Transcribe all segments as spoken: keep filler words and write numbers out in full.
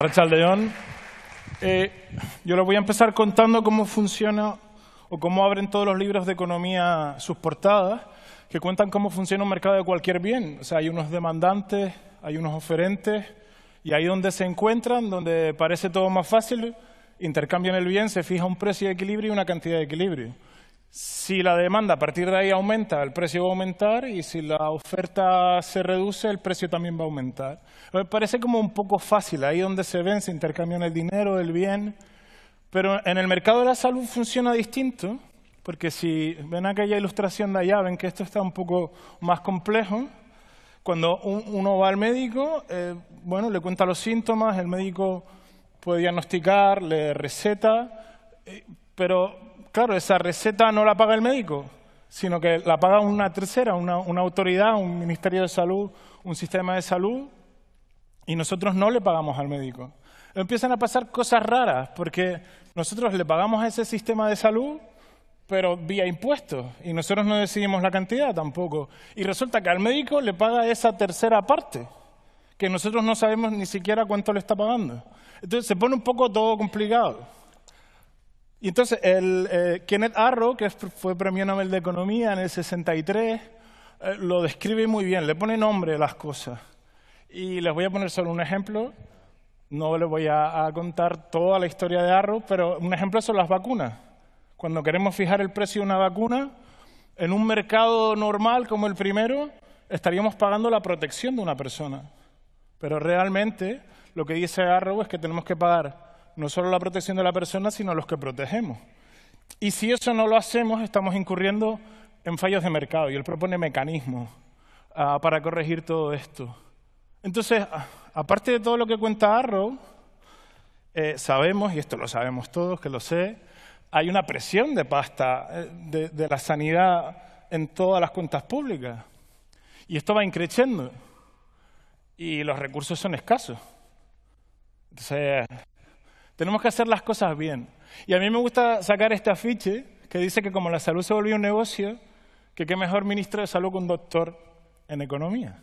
Rachel León, eh, yo les voy a empezar contando cómo funciona o cómo abren todos los libros de economía sus portadas, que cuentan cómo funciona un mercado de cualquier bien. O sea, hay unos demandantes, hay unos oferentes, y ahí donde se encuentran, donde parece todo más fácil, intercambian el bien, se fija un precio de equilibrio y una cantidad de equilibrio. Si la demanda a partir de ahí aumenta, el precio va a aumentar, y si la oferta se reduce, el precio también va a aumentar. Me parece como un poco fácil, ahí donde se ven, se intercambian el dinero, el bien, pero en el mercado de la salud funciona distinto, porque si ven aquella ilustración de allá, ven que esto está un poco más complejo. Cuando uno va al médico, eh, bueno, le cuenta los síntomas, el médico puede diagnosticar, le receta, eh, pero... claro, esa receta no la paga el médico, sino que la paga una tercera, una, una autoridad, un ministerio de salud, un sistema de salud, y nosotros no le pagamos al médico. Empiezan a pasar cosas raras, porque nosotros le pagamos a ese sistema de salud, pero vía impuestos, y nosotros no decidimos la cantidad tampoco. Y resulta que al médico le paga esa tercera parte, que nosotros no sabemos ni siquiera cuánto le está pagando. Entonces se pone un poco todo complicado. Y entonces, el, eh, Kenneth Arrow, que fue premio Nobel de Economía en el sesenta y tres, eh, lo describe muy bien, le pone nombre a las cosas. Y les voy a poner solo un ejemplo, no les voy a, a contar toda la historia de Arrow, pero un ejemplo son las vacunas. Cuando queremos fijar el precio de una vacuna, en un mercado normal como el primero, estaríamos pagando la protección de una persona. Pero realmente, lo que dice Arrow es que tenemos que pagar no solo la protección de la persona, sino los que protegemos. Y si eso no lo hacemos, estamos incurriendo en fallos de mercado. Y él propone mecanismos uh, para corregir todo esto. Entonces, aparte de todo lo que cuenta Arrow, eh, sabemos, y esto lo sabemos todos, que lo sé, hay una presión de pasta de, de la sanidad en todas las cuentas públicas. Y esto va increciendo. Y los recursos son escasos. Entonces... tenemos que hacer las cosas bien. Y a mí me gusta sacar este afiche que dice que como la salud se volvió un negocio, que qué mejor ministro de salud que un doctor en economía.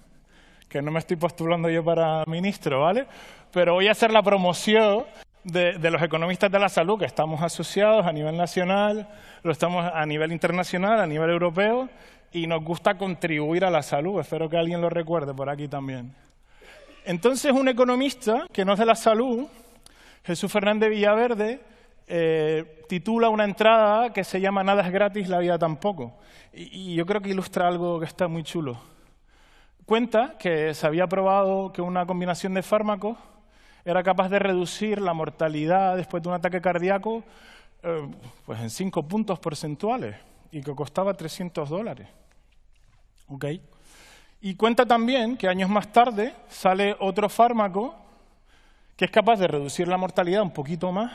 Que no me estoy postulando yo para ministro, ¿vale? Pero voy a hacer la promoción de, de los economistas de la salud, que estamos asociados a nivel nacional, lo estamos a nivel internacional, a nivel europeo, y nos gusta contribuir a la salud. Espero que alguien lo recuerde por aquí también. Entonces, un economista que no es de la salud, Jesús Fernández Villaverde, eh, titula una entrada que se llama Nada es gratis, la vida tampoco. Y, y yo creo que ilustra algo que está muy chulo. Cuenta que se había probado que una combinación de fármacos era capaz de reducir la mortalidad después de un ataque cardíaco eh, pues en cinco puntos porcentuales y que costaba trescientos dólares. ¿Okay? Y cuenta también que años más tarde sale otro fármaco que es capaz de reducir la mortalidad un poquito más,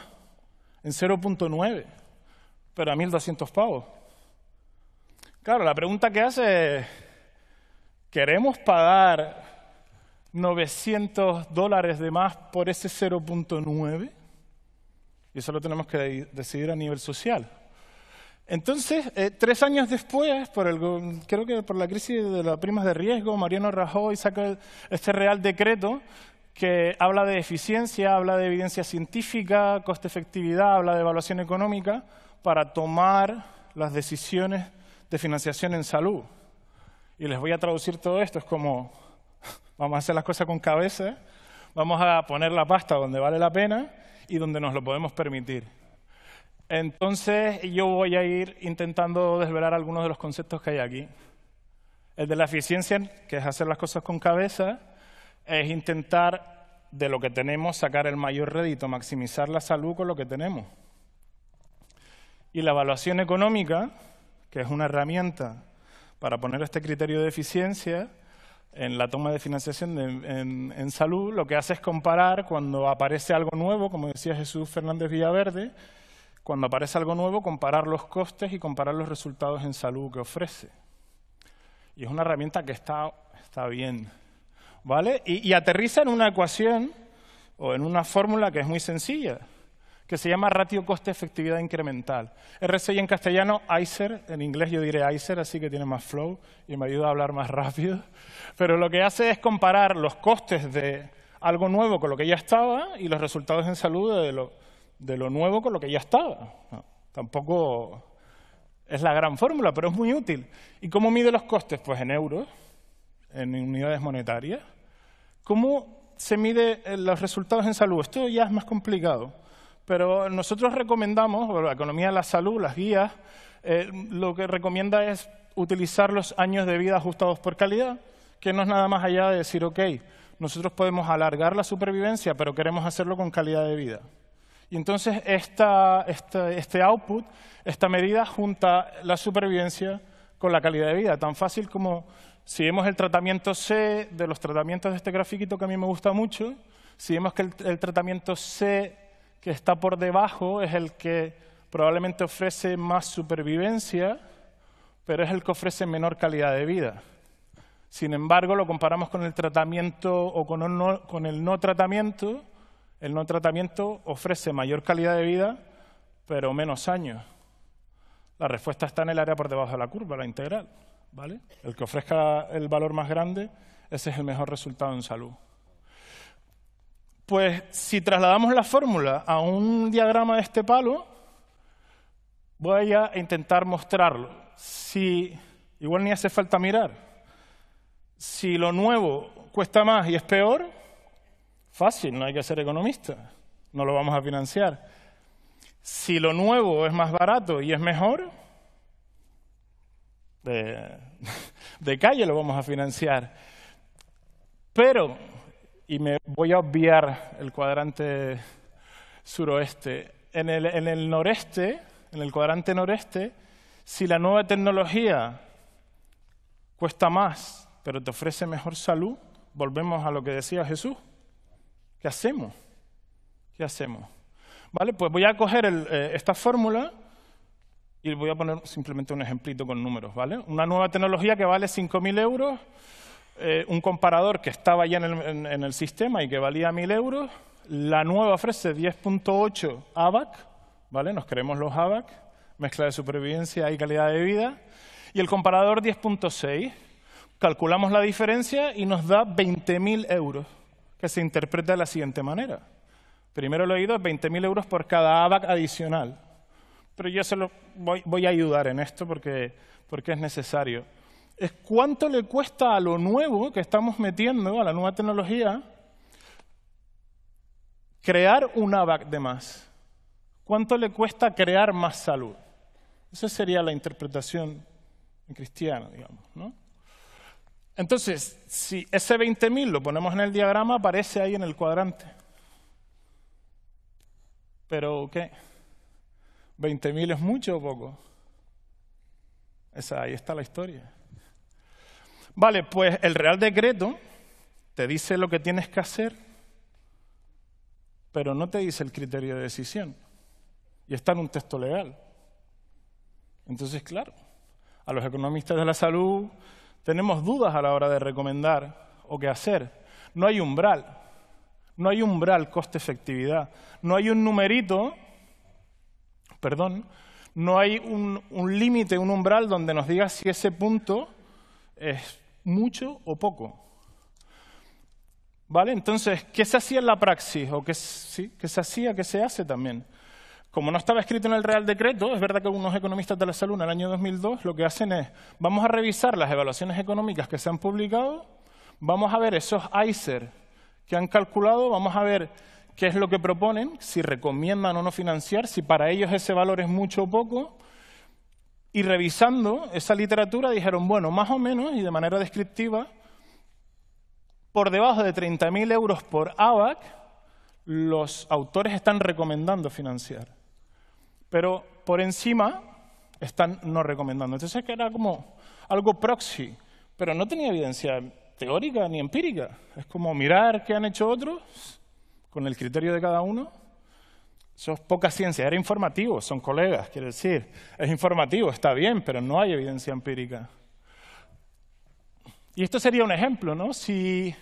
en cero punto nueve, pero a mil doscientos pavos. Claro, la pregunta que hace es, ¿queremos pagar novecientos dólares de más por ese cero punto nueve? Y eso lo tenemos que decidir a nivel social. Entonces, eh, tres años después, por el, creo que por la crisis de las primas de riesgo, Mariano Rajoy saca este Real Decreto que habla de eficiencia, habla de evidencia científica, coste-efectividad, habla de evaluación económica para tomar las decisiones de financiación en salud. Y les voy a traducir todo esto, es como vamos a hacer las cosas con cabeza, vamos a poner la pasta donde vale la pena y donde nos lo podemos permitir. Entonces yo voy a ir intentando desvelar algunos de los conceptos que hay aquí. El de la eficiencia, que es hacer las cosas con cabeza, es intentar de lo que tenemos sacar el mayor rédito, maximizar la salud con lo que tenemos. Y la evaluación económica, que es una herramienta para poner este criterio de eficiencia en la toma de financiación de, en, en salud, lo que hace es comparar cuando aparece algo nuevo, como decía Jesús Fernández Villaverde, cuando aparece algo nuevo, comparar los costes y comparar los resultados en salud que ofrece. Y es una herramienta que está, está bien. ¿Vale? Y, y aterriza en una ecuación o en una fórmula que es muy sencilla, que se llama ratio coste-efectividad incremental. R C I en castellano, I C E R, en inglés yo diré I C E R, así que tiene más flow y me ayuda a hablar más rápido. Pero lo que hace es comparar los costes de algo nuevo con lo que ya estaba y los resultados en salud de lo, de lo nuevo con lo que ya estaba. No, tampoco es la gran fórmula, pero es muy útil. ¿Y cómo mide los costes? Pues en euros, en unidades monetarias. ¿Cómo se mide los resultados en salud? Esto ya es más complicado, pero nosotros recomendamos, la economía de la salud, las guías, eh, lo que recomienda es utilizar los años de vida ajustados por calidad, que no es nada más allá de decir, ok, nosotros podemos alargar la supervivencia, pero queremos hacerlo con calidad de vida. Y entonces esta, esta, este output, esta medida, junta la supervivencia con la calidad de vida. Tan fácil como si vemos el tratamiento C de los tratamientos de este grafiquito, que a mí me gusta mucho, si vemos que el, el tratamiento C que está por debajo es el que probablemente ofrece más supervivencia, pero es el que ofrece menor calidad de vida. Sin embargo, lo comparamos con el tratamiento o con el no, con el no tratamiento, el no tratamiento ofrece mayor calidad de vida, pero menos años. La respuesta está en el área por debajo de la curva, la integral, ¿vale? El que ofrezca el valor más grande, ese es el mejor resultado en salud. Pues si trasladamos la fórmula a un diagrama de este palo, voy a intentar mostrarlo. Si, igual ni hace falta mirar. Si lo nuevo cuesta más y es peor, fácil, no hay que ser economista, no lo vamos a financiar. Si lo nuevo es más barato y es mejor, de, de calle lo vamos a financiar. Pero, y me voy a obviar el cuadrante suroeste, en el, en el noreste, en el cuadrante noreste, si la nueva tecnología cuesta más, pero te ofrece mejor salud, volvemos a lo que decía Jesús. ¿Qué hacemos? ¿Qué hacemos? Vale, pues voy a coger el, eh, esta fórmula y voy a poner simplemente un ejemplito con números, ¿vale? Una nueva tecnología que vale cinco mil euros, eh, un comparador que estaba ya en el, en, en el sistema y que valía mil euros, la nueva ofrece diez punto ocho A B A C, ¿vale? Nos creemos los A B A C, mezcla de supervivencia y calidad de vida, y el comparador diez punto seis. Calculamos la diferencia y nos da veinte mil euros. Que se interpreta de la siguiente manera. Primero lo he ido a veinte mil euros por cada A B A C adicional. Pero yo se lo voy, voy a ayudar en esto porque, porque es necesario. Es cuánto le cuesta a lo nuevo que estamos metiendo, a la nueva tecnología, crear un A B A C de más. ¿Cuánto le cuesta crear más salud? Esa sería la interpretación cristiana, digamos, ¿no? Entonces, si ese veinte mil lo ponemos en el diagrama, aparece ahí en el cuadrante. ¿Pero qué? ¿veinte mil es mucho o poco? Esa, ahí está la historia. Vale, pues el Real Decreto te dice lo que tienes que hacer, pero no te dice el criterio de decisión. Y está en un texto legal. Entonces, claro, a los economistas de la salud tenemos dudas a la hora de recomendar o qué hacer. No hay umbral. No hay umbral coste-efectividad. No hay un numerito, perdón, no hay un, un límite, un umbral donde nos diga si ese punto es mucho o poco. ¿Vale? Entonces, ¿qué se hacía en la praxis? ¿O qué, sí, qué se hacía, qué se hace también? Como no estaba escrito en el Real Decreto, es verdad que unos economistas de la salud en el año dos mil dos lo que hacen es, vamos a revisar las evaluaciones económicas que se han publicado, vamos a ver esos I C E R que han calculado, vamos a ver qué es lo que proponen, si recomiendan o no financiar, si para ellos ese valor es mucho o poco, y revisando esa literatura dijeron, bueno, más o menos, y de manera descriptiva, por debajo de treinta mil euros por A B A C, los autores están recomendando financiar. Pero por encima están no recomendando. Entonces era como algo proxy, pero no tenía evidencia teórica ni empírica. Es como mirar qué han hecho otros con el criterio de cada uno. Eso es poca ciencia, era informativo, son colegas, quiero decir. Es informativo, está bien, pero no hay evidencia empírica. Y esto sería un ejemplo, ¿no? Si,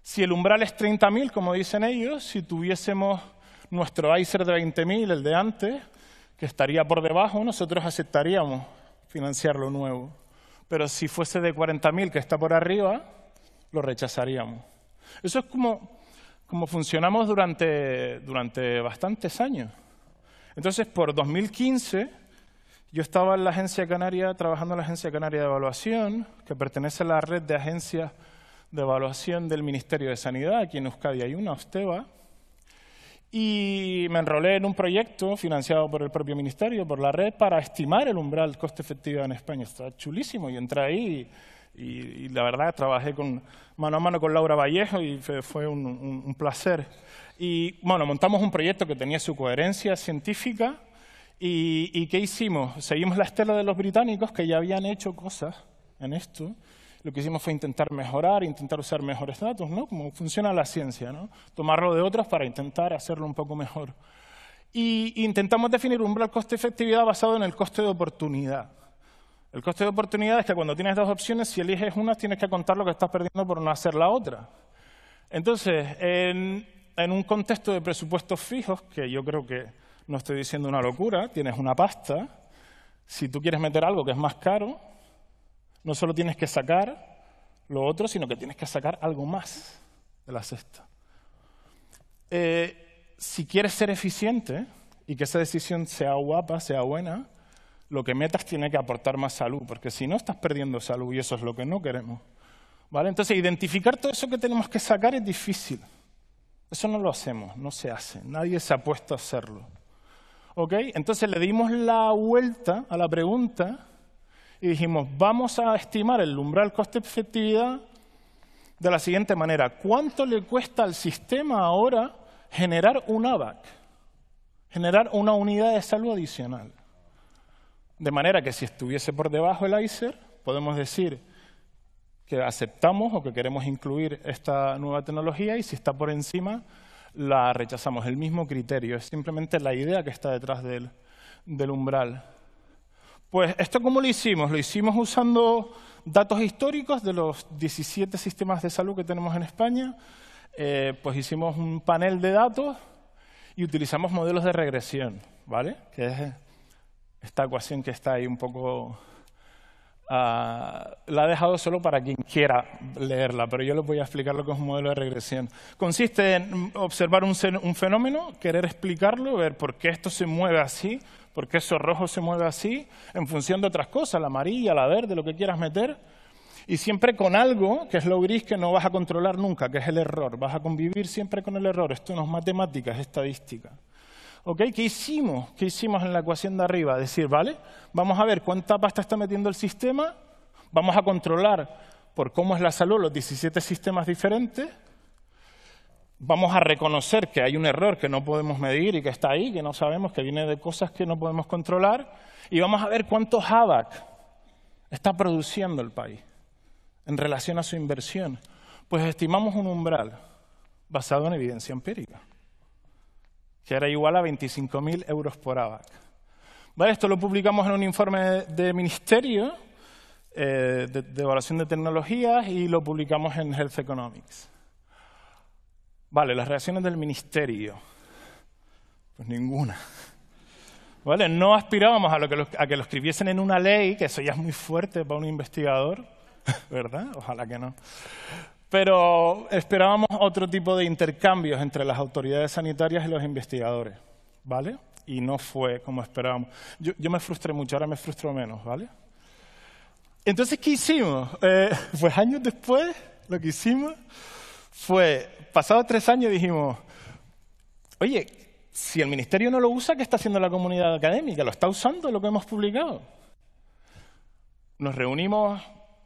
si el umbral es treinta mil, como dicen ellos, si tuviésemos nuestro I C E R de veinte mil, el de antes, que estaría por debajo, nosotros aceptaríamos financiar lo nuevo. Pero si fuese de cuarenta mil, que está por arriba, lo rechazaríamos. Eso es como, como funcionamos durante, durante bastantes años. Entonces, por dos mil quince, yo estaba en la Agencia Canaria, trabajando en la Agencia Canaria de Evaluación, que pertenece a la red de agencias de evaluación del Ministerio de Sanidad. Aquí en Euskadi hay una, Osteva. Y me enrolé en un proyecto financiado por el propio Ministerio, por la red, para estimar el umbral coste efectividad en España. Está chulísimo. Y entré ahí y, y, y la verdad trabajé con, mano a mano con Laura Vallejo y fue, fue un, un, un placer. Y bueno, montamos un proyecto que tenía su coherencia científica. Y, ¿Y qué hicimos? Seguimos la estela de los británicos que ya habían hecho cosas en esto. Lo que hicimos fue intentar mejorar, intentar usar mejores datos, ¿no? Como funciona la ciencia, ¿no? Tomarlo de otros para intentar hacerlo un poco mejor. Y intentamos definir un umbral coste-efectividad basado en el coste de oportunidad. El coste de oportunidad es que cuando tienes dos opciones, si eliges una, tienes que contar lo que estás perdiendo por no hacer la otra. Entonces, en, en un contexto de presupuestos fijos, que yo creo que no estoy diciendo una locura, tienes una pasta, si tú quieres meter algo que es más caro, no solo tienes que sacar lo otro, sino que tienes que sacar algo más de la cesta. Eh, si quieres ser eficiente y que esa decisión sea guapa, sea buena, lo que metas tiene que aportar más salud, porque si no estás perdiendo salud y eso es lo que no queremos, ¿vale? Entonces, identificar todo eso que tenemos que sacar es difícil. Eso no lo hacemos, no se hace. Nadie se ha puesto a hacerlo. ¿Ok? Entonces, le dimos la vuelta a la pregunta y dijimos, vamos a estimar el umbral coste-efectividad de la siguiente manera. ¿Cuánto le cuesta al sistema ahora generar un A V A C? Generar una unidad de salud adicional. De manera que si estuviese por debajo el I C E R, podemos decir que aceptamos o que queremos incluir esta nueva tecnología y si está por encima, la rechazamos. El mismo criterio, es simplemente la idea que está detrás del, del umbral. Pues, ¿esto cómo lo hicimos? Lo hicimos usando datos históricos de los diecisiete sistemas de salud que tenemos en España. Eh, pues hicimos un panel de datos y utilizamos modelos de regresión, ¿vale? Que es esta ecuación que está ahí un poco... Uh, la he dejado solo para quien quiera leerla, pero yo les voy a explicar lo que es un modelo de regresión. Consiste en observar un, un fenómeno, querer explicarlo, ver por qué esto se mueve así, porque eso rojo se mueve así, en función de otras cosas, la amarilla, la verde, lo que quieras meter, y siempre con algo, que es lo gris, que no vas a controlar nunca, que es el error. Vas a convivir siempre con el error. Esto no es matemática, es estadística. ¿Ok? ¿Qué hicimos? ¿Qué hicimos en la ecuación de arriba? Decir, vale, vamos a ver cuánta pasta está metiendo el sistema, vamos a controlar por cómo es la salud los diecisiete sistemas diferentes, vamos a reconocer que hay un error que no podemos medir y que está ahí, que no sabemos, que viene de cosas que no podemos controlar, y vamos a ver cuántos A B A C está produciendo el país en relación a su inversión. Pues estimamos un umbral basado en evidencia empírica, que era igual a veinticinco mil euros por A B A C. ¿Vale? Esto lo publicamos en un informe de Ministerio eh, de, de Evaluación de Tecnologías y lo publicamos en Health Economics. Vale, las reacciones del Ministerio, pues ninguna. Vale, no aspirábamos a, lo que lo, a que lo escribiesen en una ley, que eso ya es muy fuerte para un investigador, ¿verdad? Ojalá que no. Pero esperábamos otro tipo de intercambios entre las autoridades sanitarias y los investigadores, ¿vale? Y no fue como esperábamos. Yo, yo me frustré mucho, ahora me frustro menos, ¿vale? Entonces, ¿qué hicimos? Eh, pues años después, lo que hicimos... fue, pasados tres años dijimos, oye, si el Ministerio no lo usa, ¿qué está haciendo la comunidad académica? ¿Lo está usando lo que hemos publicado? Nos reunimos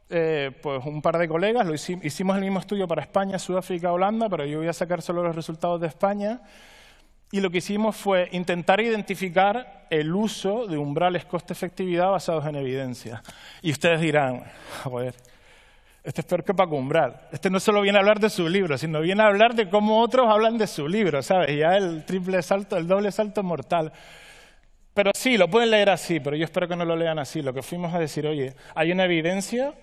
eh, pues un par de colegas, lo hicimos, hicimos el mismo estudio para España, Sudáfrica, Holanda, pero yo voy a sacar solo los resultados de España, y lo que hicimos fue intentar identificar el uso de umbrales coste-efectividad basados en evidencia. Y ustedes dirán, joder, este es peor que Paco Umbral. Este no solo viene a hablar de su libro, sino viene a hablar de cómo otros hablan de su libro, ¿sabes? Ya el triple salto, el doble salto mortal. Pero sí, lo pueden leer así, pero yo espero que no lo lean así. Lo que fuimos a decir, oye, hay una evidencia,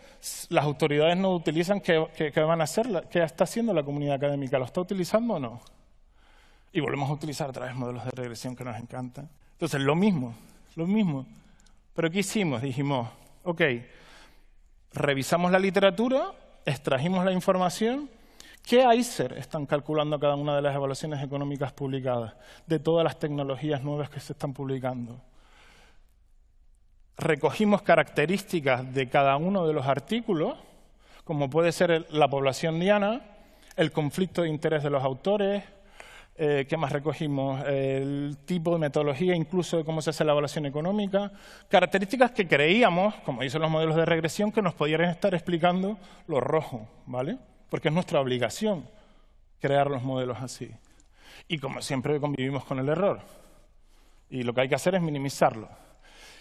las autoridades no utilizan, ¿qué, qué, qué van a hacer? ¿Qué está haciendo la comunidad académica? ¿Lo está utilizando o no? Y volvemos a utilizar otra vez modelos de regresión que nos encantan. Entonces, lo mismo, lo mismo. Pero ¿qué hicimos? Dijimos, ok... revisamos la literatura, extrajimos la información, ¿Qué I C E R están calculando cada una de las evaluaciones económicas publicadas, de todas las tecnologías nuevas que se están publicando? Recogimos características de cada uno de los artículos, como puede ser la población diana, el conflicto de interés de los autores, eh, ¿qué más recogimos? El tipo de metodología, incluso de cómo se hace la evaluación económica, características que creíamos, como dicen los modelos de regresión, que nos pudieran estar explicando lo rojo, ¿vale? Porque es nuestra obligación crear los modelos así. Y como siempre convivimos con el error. Y lo que hay que hacer es minimizarlo.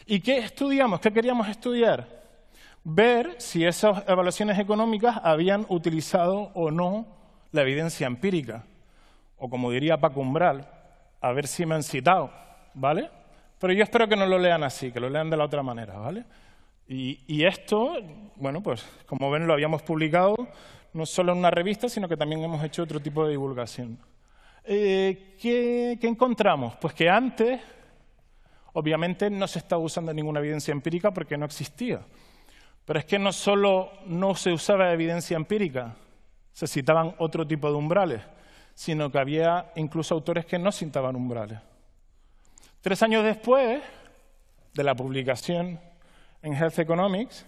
¿Y qué estudiamos? ¿Qué queríamos estudiar? Ver si esas evaluaciones económicas habían utilizado o no la evidencia empírica. O como diría Paco Umbral, a ver si me han citado, ¿vale? Pero yo espero que no lo lean así, que lo lean de la otra manera, ¿vale? Y, y esto, bueno, pues como ven lo habíamos publicado no solo en una revista, sino que también hemos hecho otro tipo de divulgación. Eh, ¿qué, ¿Qué encontramos? Pues que antes, obviamente, no se estaba usando ninguna evidencia empírica porque no existía. Pero es que no solo no se usaba evidencia empírica, se citaban otro tipo de umbrales, sino que había incluso autores que no citaban umbrales. Tres años después de la publicación en Health Economics,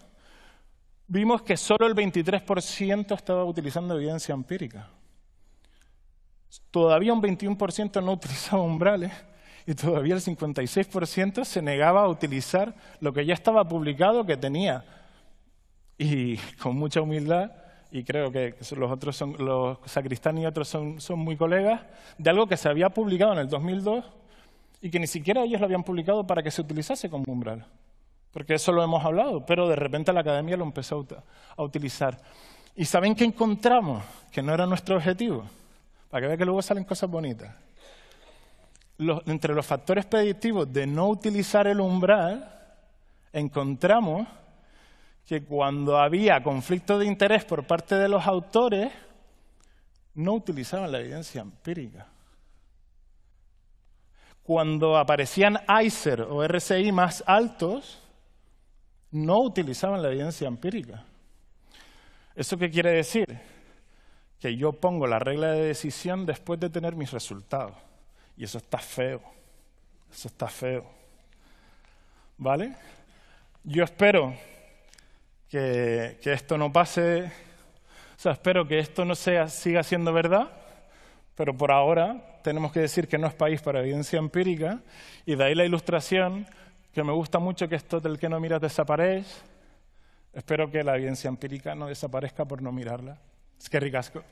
vimos que solo el veintitrés por ciento estaba utilizando evidencia empírica. Todavía un veintiuno por ciento no utilizaba umbrales y todavía el cincuenta y seis por ciento se negaba a utilizar lo que ya estaba publicado que tenía. Y con mucha humildad, y creo que los otros son, los sacristán y otros son, son muy colegas, de algo que se había publicado en el dos mil dos y que ni siquiera ellos lo habían publicado para que se utilizase como umbral. Porque eso lo hemos hablado, pero de repente la academia lo empezó a utilizar. ¿Y saben qué encontramos? Que no era nuestro objetivo. Para que vean que luego salen cosas bonitas. Los, entre los factores predictivos de no utilizar el umbral, encontramos que cuando había conflicto de interés por parte de los autores, no utilizaban la evidencia empírica. Cuando aparecían I C E R o R C I más altos, no utilizaban la evidencia empírica. ¿Eso qué quiere decir? Que yo pongo la regla de decisión después de tener mis resultados. Y eso está feo. Eso está feo. ¿Vale? Yo espero que, que esto no pase. O sea, espero que esto no sea, siga siendo verdad. Pero por ahora tenemos que decir que no es país para evidencia empírica. Y de ahí la ilustración, que me gusta mucho, que esto del que no miras desaparece. Espero que la evidencia empírica no desaparezca por no mirarla. Es que ricasco.